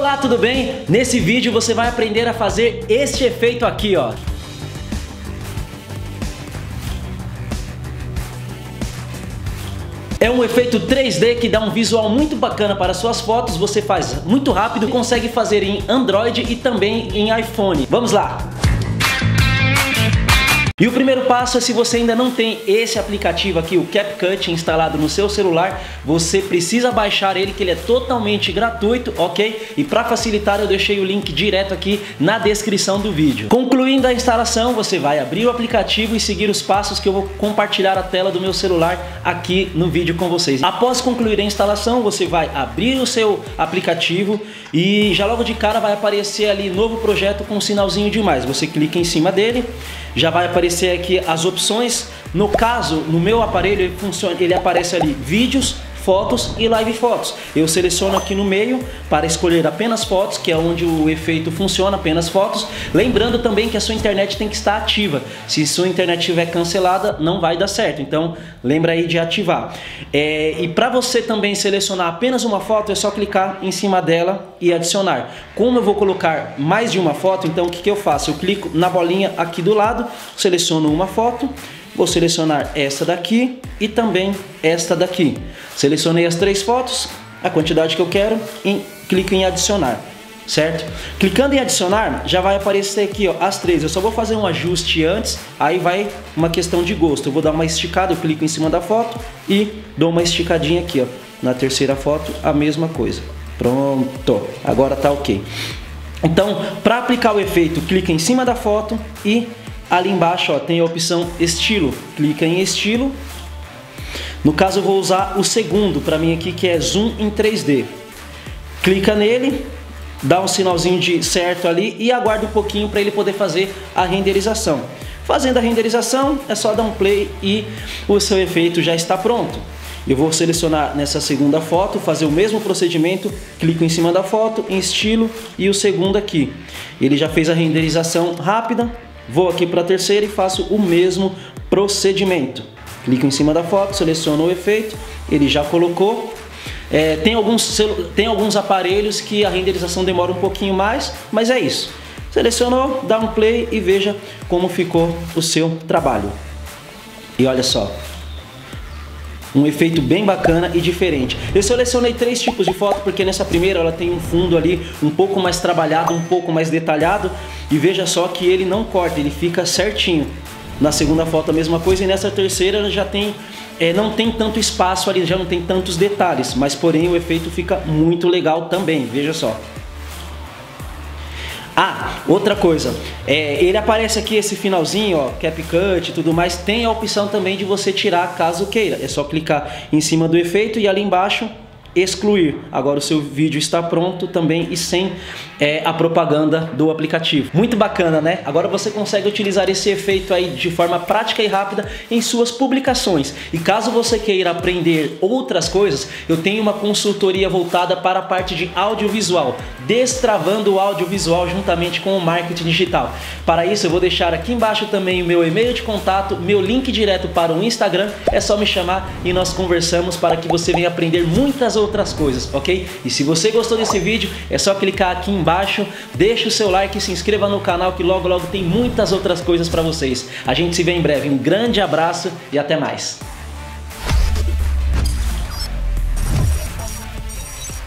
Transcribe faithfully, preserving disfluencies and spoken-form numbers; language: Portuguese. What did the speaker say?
Olá, tudo bem? Nesse vídeo você vai aprender a fazer este efeito aqui, ó. É um efeito três D que dá um visual muito bacana para suas fotos, você faz muito rápido e consegue fazer em Android e também em iPhone. Vamos lá! E o primeiro passo é, se você ainda não tem esse aplicativo aqui, o CapCut, instalado no seu celular, você precisa baixar ele, que ele é totalmente gratuito, ok? E para facilitar eu deixei o link direto aqui na descrição do vídeo. Concluindo a instalação, você vai abrir o aplicativo e seguir os passos que eu vou compartilhar a tela do meu celular aqui no vídeo com vocês. Após concluir a instalação, você vai abrir o seu aplicativo e já logo de cara vai aparecer ali novo projeto com um sinalzinho de mais. Você clica em cima dele, já vai aparecer aqui as opções. No caso, no meu aparelho ele funciona, ele aparece ali vídeos, fotos e live fotos. Eu seleciono aqui no meio para escolher apenas fotos, que é onde o efeito funciona, apenas fotos. Lembrando também que a sua internet tem que estar ativa. Se sua internet estiver cancelada, não vai dar certo. Então, lembra aí de ativar. É, e para você também selecionar apenas uma foto, é só clicar em cima dela e adicionar. Como eu vou colocar mais de uma foto, então o que, que eu faço? Eu clico na bolinha aqui do lado, seleciono uma foto. Vou selecionar esta daqui e também esta daqui. Selecionei as três fotos, a quantidade que eu quero, e clico em adicionar, certo? Clicando em adicionar, já vai aparecer aqui, ó, as três. Eu só vou fazer um ajuste antes, aí vai uma questão de gosto. Eu vou dar uma esticada, eu clico em cima da foto e dou uma esticadinha aqui, ó. Na terceira foto, a mesma coisa. Pronto, agora tá ok. Então, para aplicar o efeito, clica em cima da foto e ali embaixo, ó, tem a opção estilo, clica em estilo. No caso eu vou usar o segundo para mim aqui, que é zoom em três D. Clica nele, dá um sinalzinho de certo ali e aguarda um pouquinho para ele poder fazer a renderização. Fazendo a renderização é só dar um play e o seu efeito já está pronto. Eu vou selecionar nessa segunda foto, fazer o mesmo procedimento, clico em cima da foto, em estilo e o segundo aqui. Ele já fez a renderização rápida. Vou aqui para a terceira e faço o mesmo procedimento. Clico em cima da foto, seleciono o efeito, ele já colocou. É, tem, alguns, tem alguns aparelhos que a renderização demora um pouquinho mais, mas é isso. Selecionou, dá um play e veja como ficou o seu trabalho. E olha só, um efeito bem bacana e diferente. Eu selecionei três tipos de foto porque nessa primeira ela tem um fundo ali um pouco mais trabalhado, um pouco mais detalhado. E veja só que ele não corta, ele fica certinho. Na segunda foto a mesma coisa e nessa terceira já tem, é, não tem tanto espaço ali, já não tem tantos detalhes. Mas porém o efeito fica muito legal também, veja só. Ah, outra coisa, é, ele aparece aqui esse finalzinho, ó, CapCut e tudo mais, tem a opção também de você tirar caso queira. É só clicar em cima do efeito e ali embaixo excluir. Agora o seu vídeo está pronto também e sem é, a propaganda do aplicativo. Muito bacana, né? Agora você consegue utilizar esse efeito aí de forma prática e rápida em suas publicações. E caso você queira aprender outras coisas, eu tenho uma consultoria voltada para a parte de audiovisual, destravando o audiovisual juntamente com o marketing digital. Para isso eu vou deixar aqui embaixo também o meu e-mail de contato, meu link direto para o Instagram, é só me chamar e nós conversamos para que você venha aprender muitas outras outras coisas, ok? E se você gostou desse vídeo, é só clicar aqui embaixo, deixa o seu like e se inscreva no canal que logo logo tem muitas outras coisas para vocês. A gente se vê em breve, um grande abraço e até mais!